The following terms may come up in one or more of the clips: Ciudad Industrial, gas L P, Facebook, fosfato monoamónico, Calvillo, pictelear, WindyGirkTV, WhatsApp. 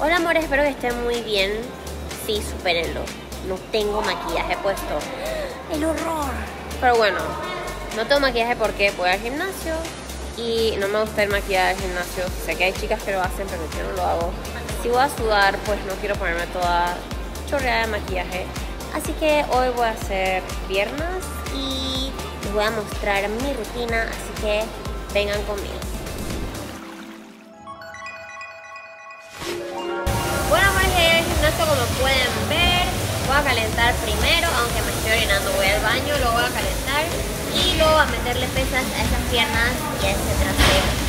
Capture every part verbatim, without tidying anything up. Hola amores, espero que estén muy bien. Sí, supérenlo. No tengo maquillaje puesto. El horror. Pero bueno, no tengo maquillaje porque voy al gimnasio y no me gusta el maquillaje del gimnasio. Sé que hay chicas que lo hacen, pero yo no lo hago. Si voy a sudar, pues no quiero ponerme toda chorreada de maquillaje. Así que hoy voy a hacer piernas y les voy a mostrar mi rutina, así que vengan conmigo. Bueno, amores, ya llegué al gimnasio, como pueden ver. Voy a calentar primero, aunque me estoy orinando, voy al baño, lo voy a calentar y luego a meterle pesas a esas piernas y a ese trasero.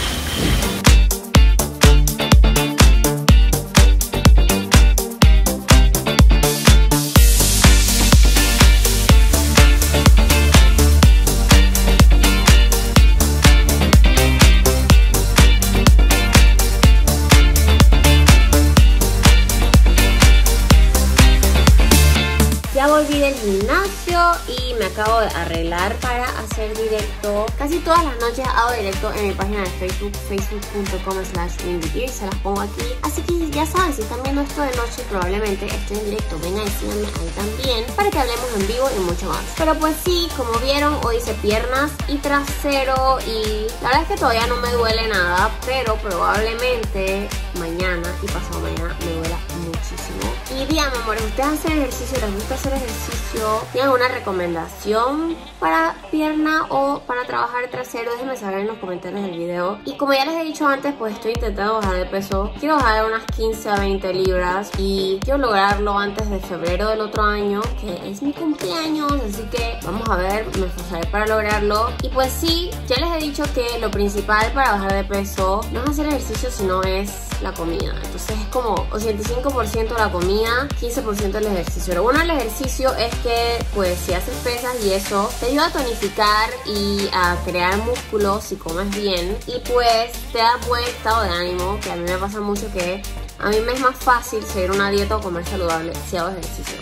Volví del gimnasio y me acabo de arreglar para hacer directo. Casi todas las noches hago directo en mi página de Facebook, facebook punto com slash WindyGirk, se las pongo aquí. Así que ya saben, si están viendo esto de noche, probablemente estoy en directo. Vengan y síganme ahí también para que hablemos en vivo y mucho más. Pero pues sí, como vieron, hoy hice piernas y trasero y la verdad es que todavía no me duele nada, pero probablemente mañana y pasado mañana me duela muchísimo. Y díganme, amores, ¿ustedes hacen ejercicio? ¿Les gusta hacer ejercicio? ¿Tienen alguna recomendación para pierna o para trabajar trasero? Déjenme saber en los comentarios del video. Y como ya les he dicho antes, pues estoy intentando bajar de peso. Quiero bajar unas quince a veinte libras y quiero lograrlo antes de febrero del otro año, que es mi cumpleaños. Así que vamos a ver, me esforzaré para lograrlo. Y pues sí, ya les he dicho que lo principal para bajar de peso no es hacer ejercicio, sino es la comida. Entonces es como ochenta y cinco por ciento la comida, quince por ciento el ejercicio. Lo bueno del ejercicio es que pues si haces pesas y eso te ayuda a tonificar y a crear músculo si comes bien, y pues te da buen estado de ánimo, que a mí me pasa mucho, que a mí me es más fácil seguir una dieta o comer saludable si hago ejercicio.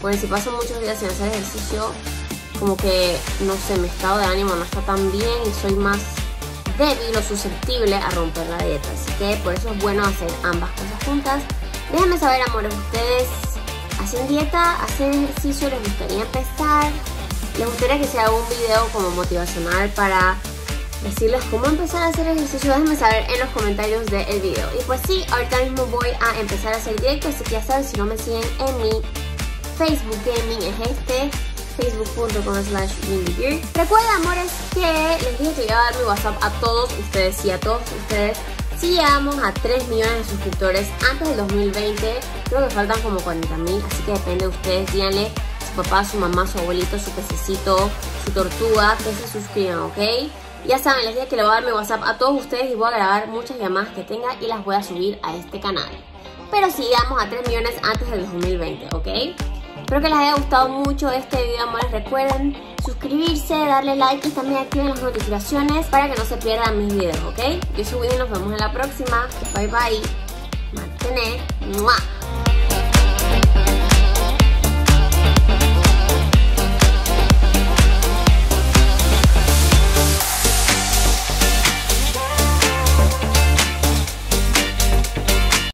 Porque si paso muchos días sin hacer ejercicio, como que no sé, mi estado de ánimo no está tan bien y soy más débil o susceptible a romper la dieta. Así que por eso es bueno hacer ambas cosas juntas. Déjenme saber, amores, ¿ustedes hacen dieta? ¿Hacen ejercicio? ¿Les gustaría empezar? ¿Les gustaría que se haga un video como motivacional para decirles cómo empezar a hacer ejercicio? Déjenme saber en los comentarios del video. Y pues sí, ahorita mismo voy a empezar a hacer directo, así que ya saben, si no me siguen en mi Facebook Gaming es este, facebook punto com slash WindyGirk. Recuerden, amores, que les dije que iba a dar mi WhatsApp a todos ustedes y a todos ustedes. Si llegamos a tres millones de suscriptores antes del dos mil veinte, creo que faltan como cuarenta mil, así que depende de ustedes. Díganle a su papá, a su mamá, a su abuelito, a su pececito, su tortuga, que se suscriban, ¿ok? Ya saben, les dije que le voy a dar mi WhatsApp a todos ustedes y voy a grabar muchas llamadas que tenga y las voy a subir a este canal. Pero si llegamos a tres millones antes del dos mil veinte, ¿ok? Espero que les haya gustado mucho este video, amores. Recuerden suscribirse, darle like y también activen las notificaciones para que no se pierdan mis videos, ¿ok? Yo soy Windy, nos vemos en la próxima. Bye bye. Mantener. ¡Mua!